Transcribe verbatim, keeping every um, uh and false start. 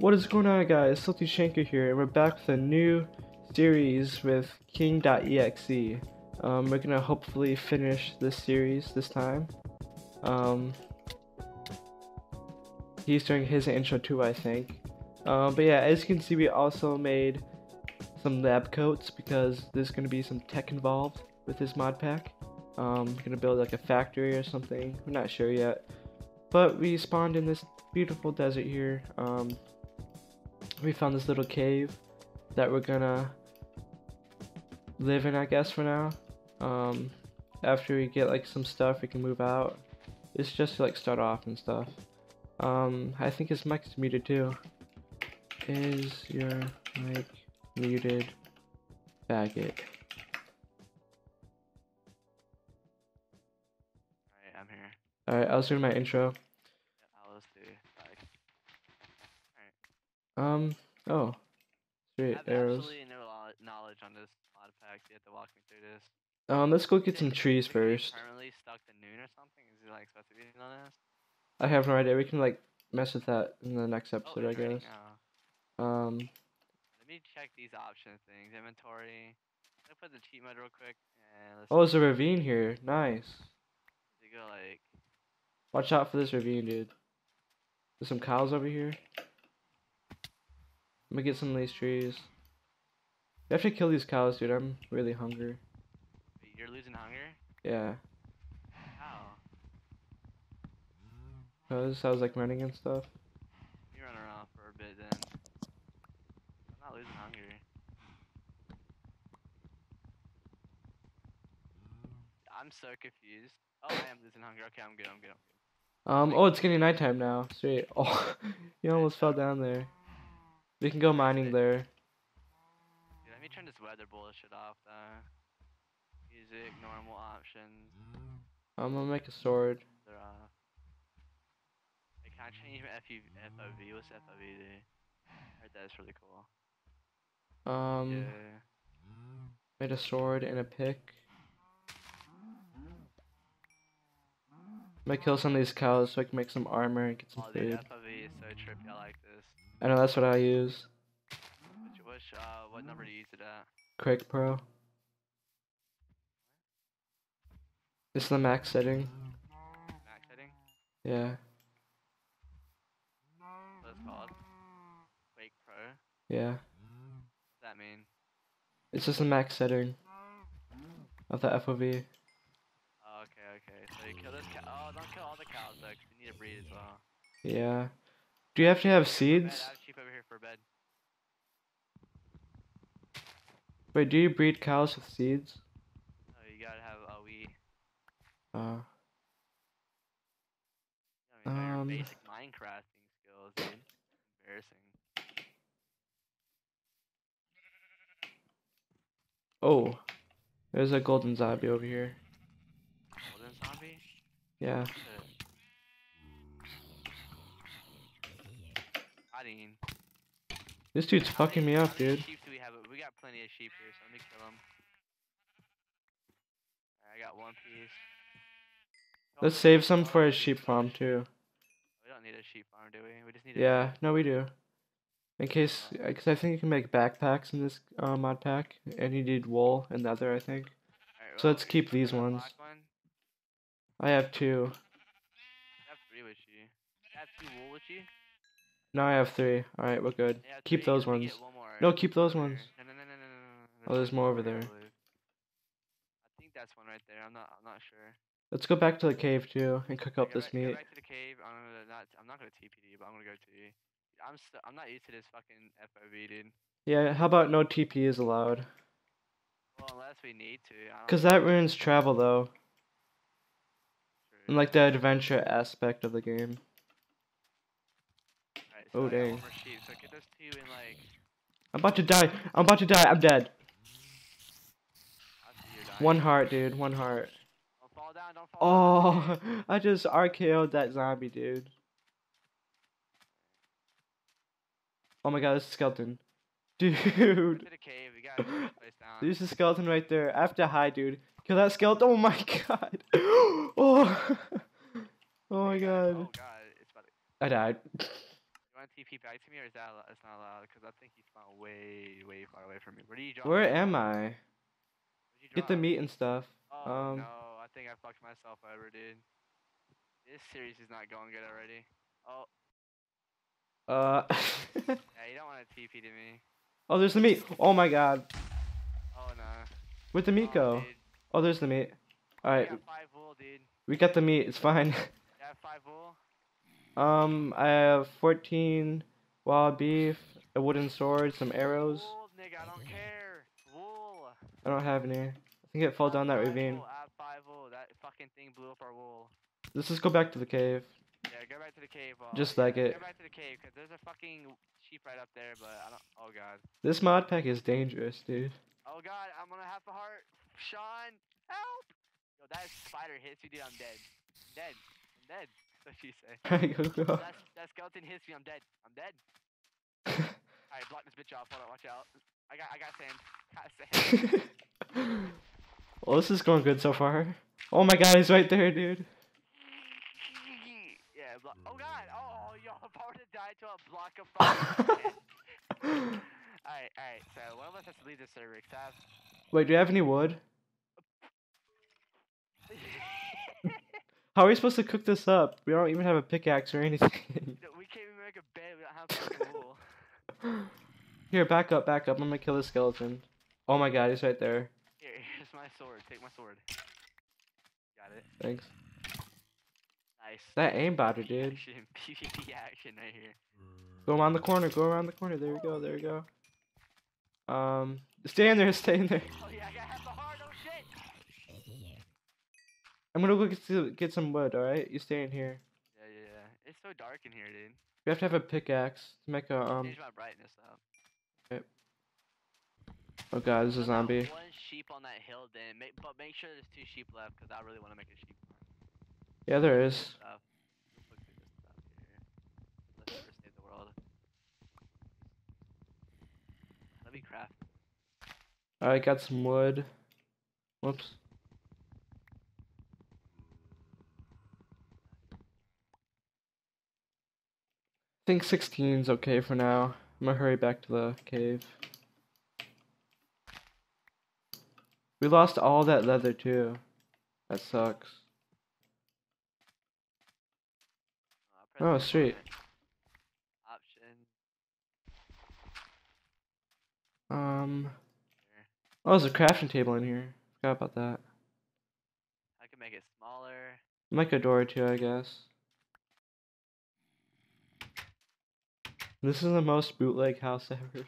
What is going on, guys? SaltyShanker here, and we're back with a new series with king dot E X E. Um, we're gonna hopefully finish this series this time. Um, he's doing his intro too, I think. Uh, but yeah, as you can see, we also made some lab coats because there's gonna be some tech involved with this mod pack. Um, we're gonna build like a factory or something. We're not sure yet. But we spawned in this beautiful desert here. Um, We found this little cave that we're gonna live in, I guess, for now. Um, after we get like some stuff, we can move out. It's just to like start off and stuff. Um, I think his mic's muted too. Is your mic muted, faggot? Alright, I'm here. Alright, I was doing my intro. Um, oh, straight arrows. I have absolutely no knowledge on this mod pack. You have to walk me through this. Um, let's go get some trees first. Permanently stuck to noon or something? Is it like supposed to be on this? I have no idea. We can like mess with that in the next episode, oh, I guess. Um, let me check these option things. Inventory. I'm gonna put the cheat mode real quick. And let's oh, there's a ravine here. Nice. You go like. Watch out for this ravine, dude. There's some cows over here. I'm gonna get some of these trees. We have to kill these cows, dude. I'm really hungry. Wait, you're losing hunger? Yeah. How? Because I was like running and stuff. You run around for a bit then. I'm not losing hunger. I'm so confused. Oh, I am losing hunger. Okay, I'm good. I'm good. I'm good. Um, oh, it's getting nighttime now. Sweet. Oh, you almost fell down there. We can go mining there. Dude, let me turn this weather bullshit off though. Music, normal options. I'm gonna make a sword. They're off. Like, can I change F O V? What's F O V do? I heard that's really cool. Um. Yeah. Made a sword and a pick. I'm gonna kill some of these cows so I can make some armor and get some oh, dude, food. F O V is so trippy. I like this. I know, that's what I use. Which, which, uh, what number do you use it at? Quake Pro. It's the max setting. Max setting? Yeah. What's it called? Quake Pro? Yeah. What's that mean? It's just the max setting of the F O V. Oh, okay, okay. So you kill this cow. Oh, don't kill all the cows though, because you need to breed as well. Yeah. Do you have to have seeds? I have sheep over here for bed. Wait, do you breed cows with seeds? Oh, you gotta have a wheat. Uh. I mean, um. Basic Minecrafting skills, dude. Embarrassing. Oh, there's a golden zombie over here. Golden zombie? Yeah. This dude's how fucking many, me up, dude. Sheep do we have? We got plenty of sheep here, so let me kill them. I got one piece. Don't Let's save some farm. for a sheep farm too. We don't need a sheep farm, do we? We just need. Yeah, a no, we do. In case, because I think you can make backpacks in this uh, mod pack, and you need wool and leather, I think. Right, well, so let's keep these ones. One? I have two. I have three with you. I have two wool with you. No, I have three. Alright, we're good. Yeah, keep those ones. One more, right? No, keep those ones. No, no, no, no, no, no, no. Oh, there's more over there. I think that's one right there. I'm not I'm not sure. Let's go back to the cave too and cook okay, up this right, meat. Go back to the cave. I'm gonna not I'm not gonna T P D, but I'm gonna go T P. I'm st I'm not used to this fucking F O V, dude. Yeah, how about no T P is allowed? Well, unless we need to. I don't Cause know. That ruins travel though. True. And like the adventure aspect of the game. So oh dang! So get those two in, like... I'm about to die. I'm about to die. I'm dead. One heart, dude. One heart. Don't fall down, don't fall oh, down. I just R K O'd that zombie, dude. Oh my God, this is a skeleton, dude. There's a skeleton right there. I have to hide, dude. Kill that skeleton. Oh my God. Oh. Oh my God. I died. T P back to me, or is that it's not allowed? Because I think he spawned way, way far away from me. Where do you drop? Where am I? Get the meat and stuff. Oh um, no, I think I fucked myself over, dude. This series is not going good already. Oh. Uh. Yeah, you don't want to T P to me. Oh, there's the meat. Oh my god. Oh no. Where'd the meat oh, go? Dude. Oh, there's the meat. All right. We got five wool, dude. We got the meat. It's fine. You have five wool? Um, I have fourteen wild beef, a wooden sword, some arrows. Wool, nigga, I don't care. Wool. I don't have any. I think it fell down that ravine. I have five wool. That fucking thing blew up our wool. Let's just go back to the cave. Yeah, go back to the cave. Uh, just like it. Go back to the cave, because there's a fucking sheep right up there, but I don't... Oh, God. This mod pack is dangerous, dude. Oh, God, I'm gonna have a heart. Sean, help! Yo, that spider hits me, dude, I'm dead. I'm dead. I'm dead. That's what you say. Go, go. That, that skeleton hits me, I'm dead. I'm dead. Alright, block this bitch off. Hold on, watch out. I got I got sand. I got sand. Well, this is going good so far. Oh, my God, he's right there, dude. Oh god, oh, yo, I'm about to die to a block of fire. Alright, alright, so one of us has to leave this server, except... Wait, do you have any wood? How are we supposed to cook this up? We don't even have a pickaxe or anything. We can't even make a bed, we don't have wool. Here, back up, back up, I'm gonna kill this skeleton. Oh my god, he's right there. Here, here's my sword, take my sword. Got it. Thanks. Nice. That aimbot, dude. P V P action right here. Go around the corner. Go around the corner. There we go. There we go. Um, stay in there. Stay in there. Oh yeah, I got half a heart. Oh shit. I'm gonna go get, get some wood. All right, you stay in here. Yeah, yeah, yeah. It's so dark in here, dude. We have to have a pickaxe to make a um. Change my brightness up. Yep. Oh god, this is a zombie. One sheep on that hill, then. Make, but make sure there's two sheep left, cause I really want to make a sheep. Yeah, there is. Let me craft. Alright, got some wood. Whoops. I think sixteen's okay for now. I'm gonna hurry back to the cave. We lost all that leather too. That sucks. Oh, sweet. Option. Um. Oh, there's a crafting table in here. Forgot about that. I can make it smaller. Make a door too, I guess. This is the most bootleg house ever.